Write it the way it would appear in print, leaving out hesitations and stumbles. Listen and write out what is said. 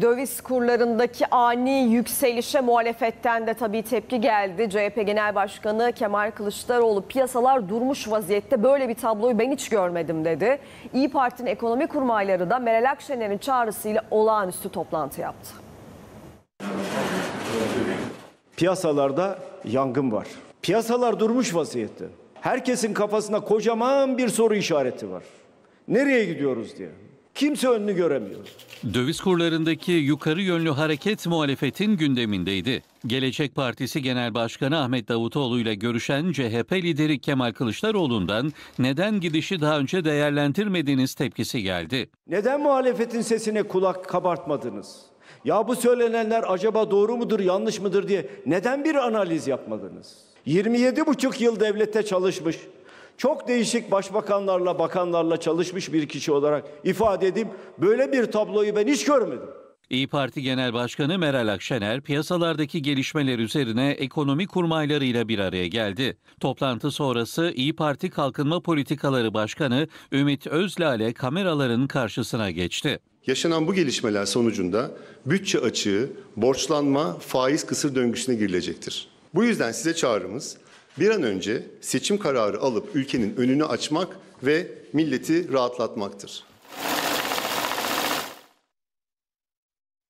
Döviz kurlarındaki ani yükselişe muhalefetten de tabii tepki geldi. CHP Genel Başkanı Kemal Kılıçdaroğlu piyasalar durmuş vaziyette, böyle bir tabloyu ben hiç görmedim dedi. İYİ Parti'nin ekonomi kurmayları da Meral Akşener'in çağrısıyla olağanüstü toplantı yaptı. Piyasalarda yangın var. Piyasalar durmuş vaziyette. Herkesin kafasında kocaman bir soru işareti var. Nereye gidiyoruz diye. Kimse önünü göremiyor. Döviz kurlarındaki yukarı yönlü hareket muhalefetin gündemindeydi. Gelecek Partisi Genel Başkanı Ahmet Davutoğlu ile görüşen CHP lideri Kemal Kılıçdaroğlu'ndan neden gidişi daha önce değerlendirmediğiniz tepkisi geldi. Neden muhalefetin sesine kulak kabartmadınız? Ya bu söylenenler acaba doğru mudur, yanlış mıdır diye neden bir analiz yapmadınız? 27,5 yıl devlette çalışmış, çok değişik başbakanlarla, bakanlarla çalışmış bir kişi olarak ifade edeyim, böyle bir tabloyu ben hiç görmedim. İYİ Parti Genel Başkanı Meral Akşener piyasalardaki gelişmeler üzerine ekonomi kurmaylarıyla bir araya geldi. Toplantı sonrası İYİ Parti Kalkınma Politikaları Başkanı Ümit Özlale kameraların karşısına geçti. Yaşanan bu gelişmeler sonucunda bütçe açığı, borçlanma, faiz kısır döngüsüne girilecektir. Bu yüzden size çağrımız, bir an önce seçim kararı alıp ülkenin önünü açmak ve milleti rahatlatmaktır.